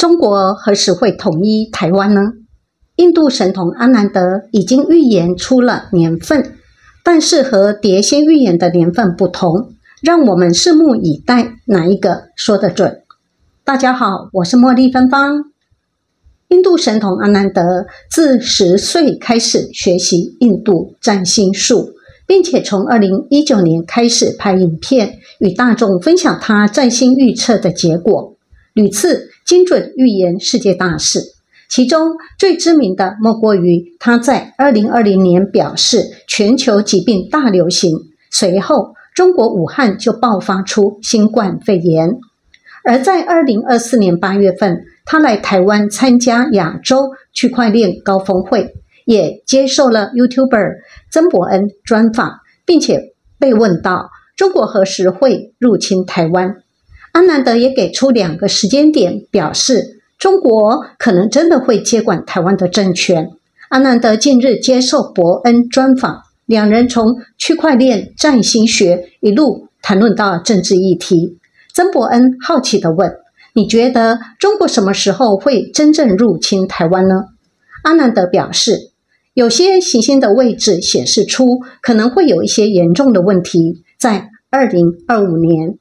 中国何时会统一台湾呢？印度神童阿南德已经预言出了年份，但是和碟仙预言的年份不同，让我们拭目以待，哪一个说得准？大家好，我是茉莉芬芳。印度神童阿南德自10岁开始学习印度占星术，并且从2019年开始拍影片，与大众分享他占星预测的结果，屡次精准预言世界大事。其中最知名的莫过于他在2020年表示全球疾病大流行，随后中国武汉就爆发出新冠肺炎。而在2024年8月份，他来台湾参加亚洲区块链高峰会，也接受了 YouTuber 曾伯恩专访，并且被问到中国何时会入侵台湾。阿南德也给出2个时间点，表示中国可能真的会接管台湾的政权。阿南德近日接受伯恩专访，两人从区块链占星学一路谈论到政治议题。曾伯恩好奇地问，你觉得中国什么时候会真正入侵台湾呢？阿南德表示，有些行星的位置显示出可能会有一些严重的问题，在2025年。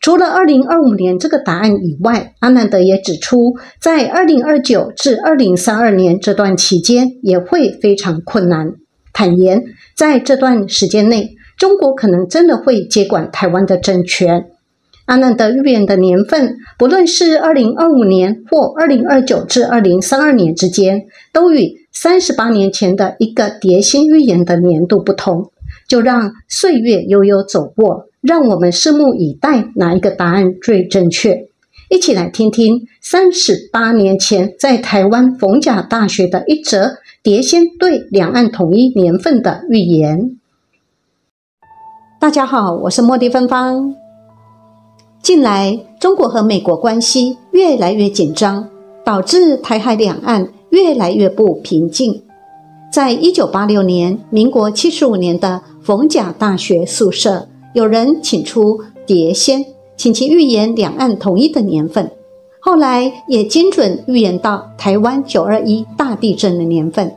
除了2025年这个答案以外，阿南德也指出，在2029至2032年这段期间也会非常困难。坦言，在这段时间内，中国可能真的会接管台湾的政权。阿南德预言的年份，不论是2025年或2029至2032年之间，都与38年前的一个碟仙预言的年度不同，就让岁月悠悠走过，让我们拭目以待哪一个答案最正确。一起来听听38年前在台湾逢甲大学的一则碟仙对两岸统一年份的预言。大家好，我是茉莉芬芳。近来，中国和美国关系越来越紧张，导致台海两岸越来越不平静。在1986年，民国75年的逢甲大学宿舍，有人请出碟仙，请其预言两岸统一的年份。后来也精准预言到台湾921大地震的年份。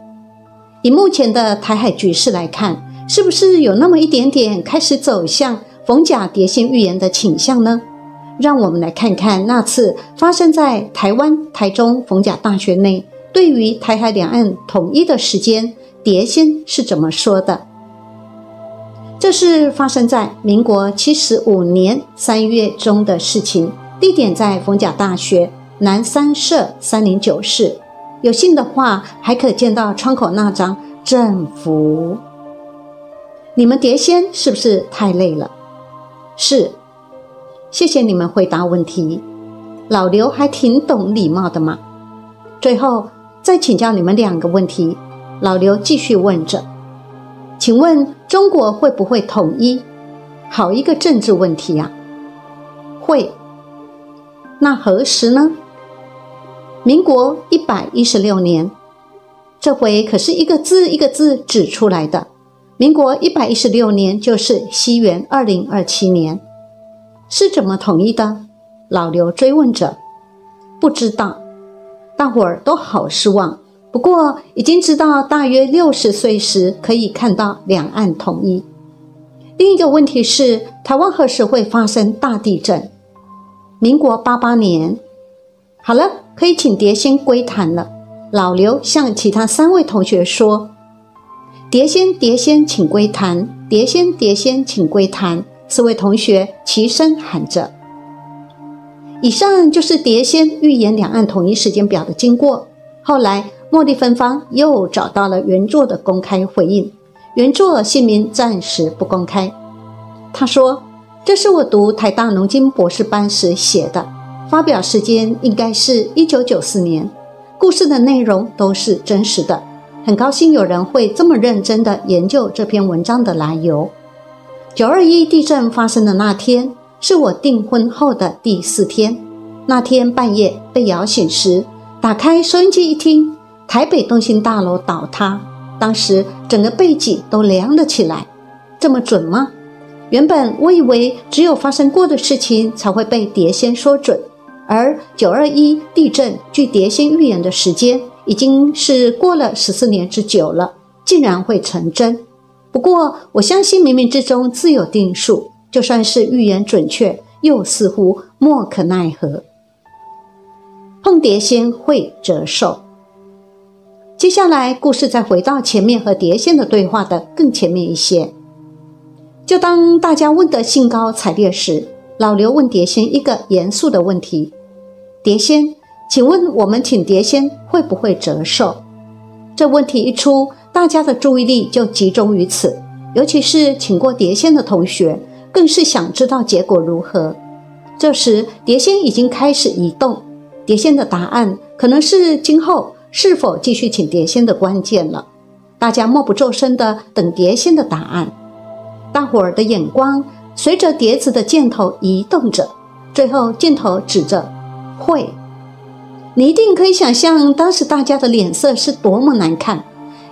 以目前的台海局势来看，是不是有那么一点点开始走向逢甲碟仙预言的倾向呢？让我们来看看那次发生在台湾台中逢甲大学内对于台海两岸统一的时间，碟仙是怎么说的。这是发生在民国75年3月中的事情，地点在逢甲大学南三舍309室，有幸的话还可见到窗口那张政府。你们碟仙是不是太累了？是，谢谢你们回答问题。老刘还挺懂礼貌的嘛。最后再请教你们2个问题。老刘继续问着，请问中国会不会统一？好一个政治问题啊。会。那何时呢？民国116年。这回可是一个字一个字指出来的。民国116年就是西元2027年。是怎么统一的？老刘追问着。不知道。大伙儿都好失望，不过已经知道大约60岁时可以看到两岸统一。另一个问题是，台湾何时会发生大地震？民国88年。好了，可以请碟仙归谈了。老刘向其他3位同学说，碟仙碟仙请归谈，碟仙碟仙请归谈。4位同学齐声喊着。以上就是碟仙预言两岸统一时间表的经过。后来茉莉芬芳又找到了原作的公开回应，原作姓名暂时不公开。他说，这是我读台大农经博士班时写的，发表时间应该是1994年，故事的内容都是真实的。很高兴有人会这么认真地研究这篇文章的来由。921地震发生的那天，是我订婚后的第4天。那天半夜被摇醒时，打开收音机一听，台北东兴大楼倒塌，当时整个背脊都凉了起来。这么准吗？原本我以为只有发生过的事情才会被碟仙说准，而921地震距碟仙预言的时间已经是过了14年之久了，竟然会成真。不过我相信冥冥之中自有定数，就算是预言准确，又似乎莫可奈何。碰碟仙会折寿。接下来故事再回到前面和碟仙的对话的更前面一些。就当大家问得兴高采烈时，老刘问碟仙一个严肃的问题：碟仙，请问我们请碟仙会不会折寿？这问题一出，大家的注意力就集中于此，尤其是请过碟仙的同学，更是想知道结果如何。这时碟仙已经开始移动，碟仙的答案可能是今后是否继续请碟仙的关键了。大家默不作声地等碟仙的答案，大伙儿的眼光随着碟子的箭头移动着，最后箭头指着会。你一定可以想象当时大家的脸色是多么难看，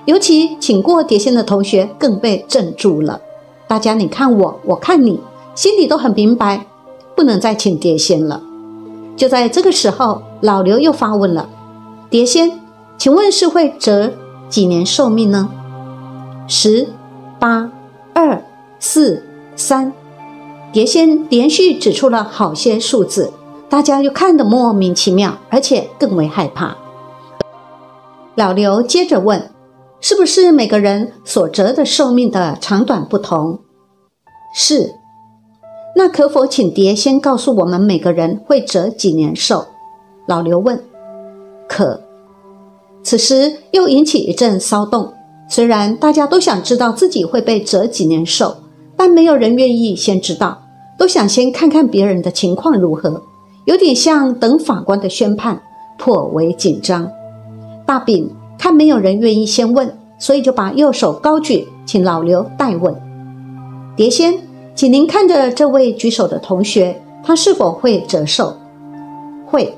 尤其请过碟仙的同学更被镇住了。大家你看我，我看你，心里都很明白不能再请碟仙了。就在这个时候，老刘又发问了：碟仙，请问是会折几年寿命呢？10、8、2、4、3，碟仙连续指出了好些数字，大家又看得莫名其妙，而且更为害怕。老刘接着问：是不是每个人所折的寿命的长短不同？是。那可否请碟仙告诉我们每个人会折几年寿？老刘问。可。此时又引起一阵骚动，虽然大家都想知道自己会被折几年寿，但没有人愿意先知道，都想先看看别人的情况如何，有点像等法官的宣判，颇为紧张。大饼看没有人愿意先问，所以就把右手高举，请老刘代问：碟仙，请您看着这位举手的同学，他是否会折寿？会。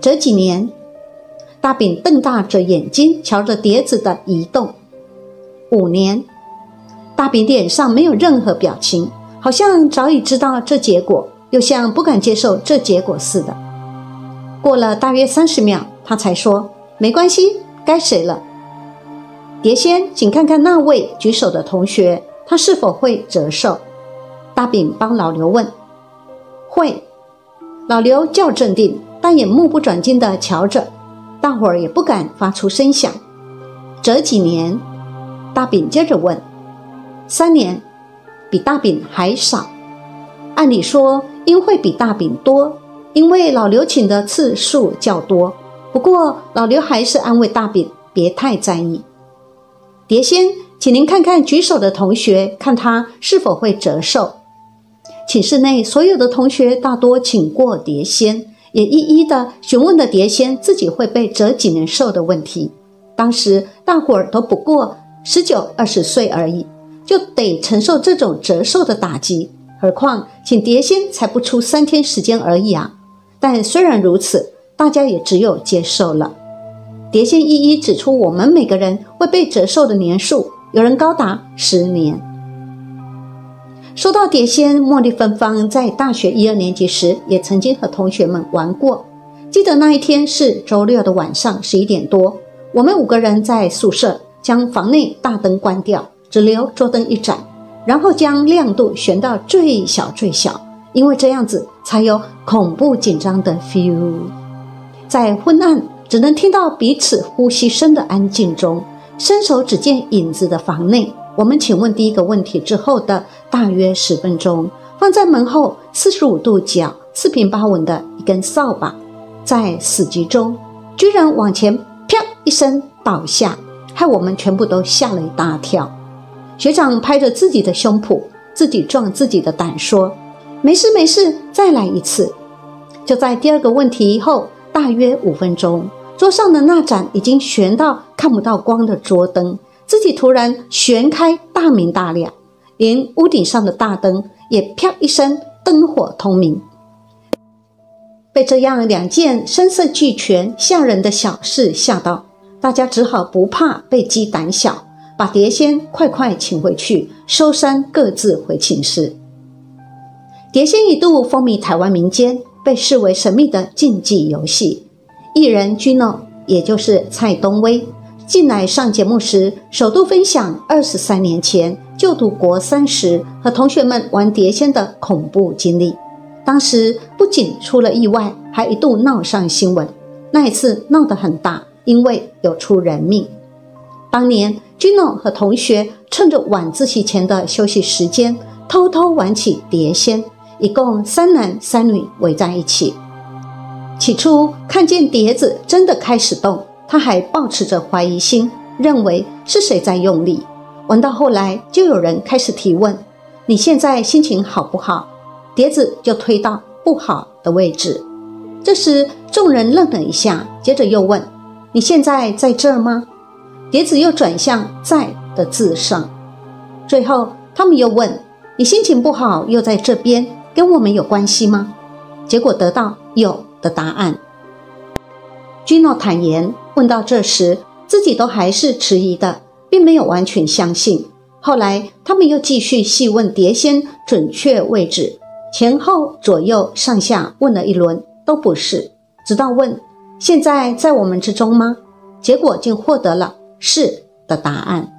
折几年？大饼瞪大着眼睛瞧着碟子的移动。5年。大饼脸上没有任何表情，好像早已知道这结果，又像不敢接受这结果似的。过了大约30秒，他才说：没关系，该谁了？碟仙，请看看那位举手的同学，他是否会折寿？大饼帮老刘问：会。老刘较镇定，但也目不转睛地瞧着，大伙儿也不敢发出声响。折几年？大饼接着问。3年，比大饼还少。按理说应会比大饼多，因为老刘请的次数较多。不过老刘还是安慰大饼别太在意。碟仙，请您看看举手的同学，看他是否会折寿。寝室内所有的同学大多请过碟仙，也一一的询问了碟仙自己会被折几年寿的问题。当时大伙儿都不过19、20岁而已，就得承受这种折寿的打击，何况请碟仙才不出3天时间而已啊！但虽然如此，大家也只有接受了。碟仙一一指出我们每个人会被折寿的年数，有人高达10年。说到碟仙，茉莉芬芳在大学1、2年级时也曾经和同学们玩过。记得那一天是周6的晚上11点多，我们5个人在宿舍将房内大灯关掉，只留桌灯一盏，然后将亮度旋到最小最小，因为这样子才有恐怖紧张的 feel。 在昏暗只能听到彼此呼吸声的安静中，伸手只见影子的房内，我们请问第一个问题之后的大约10分钟，放在门后45度角4平8稳的一根扫把，在死寂中居然往前啪一声倒下，害我们全部都吓了一大跳。学长拍着自己的胸脯，自己撞自己的胆，说没事没事，再来一次。就在第二个问题后大约5分钟，桌上的那盏已经悬到看不到光的桌灯，自己突然旋开大明大亮，连屋顶上的大灯也啪一声灯火通明。被这样2件声色俱全吓人的小事吓到，大家只好不怕被激胆小，把碟仙快快请回去，收山各自回寝室。碟仙一度风靡台湾民间，被视为神秘的竞技游戏。艺人 Gino 也就是蔡东威近来上节目时首度分享23年前就读国三时和同学们玩碟仙的恐怖经历，当时不仅出了意外，还一度闹上新闻。那一次闹得很大，因为有出人命。当年 Gino 和同学趁着晚自习前的休息时间偷偷玩起碟仙，一共3男3女围在一起。起初看见碟子真的开始动，他还抱持着怀疑心，认为是谁在用力。玩到后来就有人开始提问，你现在心情好不好？碟子就推到不好的位置。这时众人愣了一下，接着又问，你现在在这儿吗？碟子又转向在的字上。最后他们又问，你心情不好又在这边，跟我们有关系吗？结果得到有的答案。 Gino 坦言，问到这时自己都还是迟疑的，并没有完全相信。后来他们又继续细问碟仙准确位置，前后左右上下问了一轮都不是，直到问现在在我们之中吗？结果竟获得了是的答案。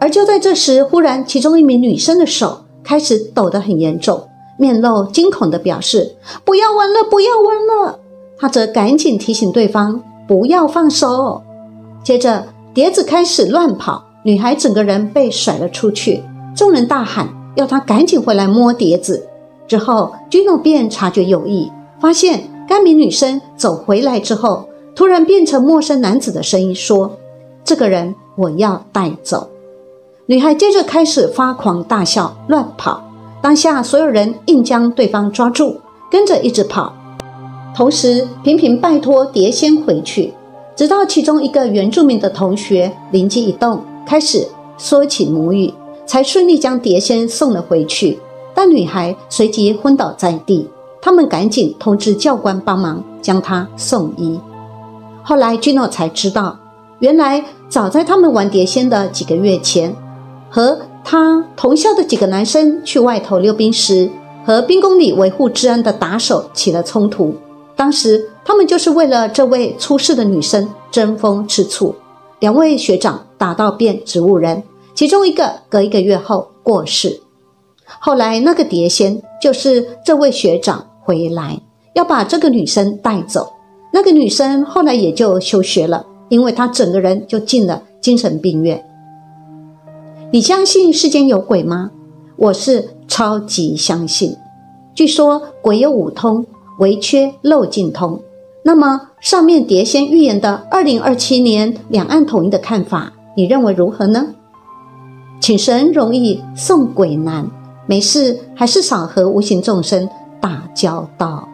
而就在这时，忽然其中一名女生的手开始抖得很严重，面露惊恐地表示不要玩了，不要玩了。她则赶紧提醒对方不要放手。接着碟子开始乱跑，女孩整个人被甩了出去，众人大喊要她赶紧回来摸碟子。之后 Gino 便察觉有异，发现该名女生走回来之后突然变成陌生男子的声音说，这个人我要带走。女孩接着开始发狂大笑乱跑，当下所有人硬将对方抓住，跟着一直跑，同时频频拜托碟仙回去。直到其中一个原住民的同学灵机一动，开始说起母语，才顺利将碟仙送了回去，但女孩随即昏倒在地。他们赶紧通知教官帮忙将她送医。后来 Gino 才知道，原来早在他们玩碟仙的几个月前，和他同校的几个男生去外头溜冰时，和兵工里维护治安的打手起了冲突。当时他们就是为了这位出事的女生争风吃醋，两位学长打到变植物人，其中一个隔一个月后过世。后来那个碟仙就是这位学长回来要把这个女生带走，那个女生后来也就休学了，因为她整个人就进了精神病院。你相信世间有鬼吗？我是超级相信。据说鬼有5通，唯缺漏尽通。那么上面碟仙预言的2027年两岸统一的看法，你认为如何呢？请神容易送鬼难，没事还是少和无形众生打交道。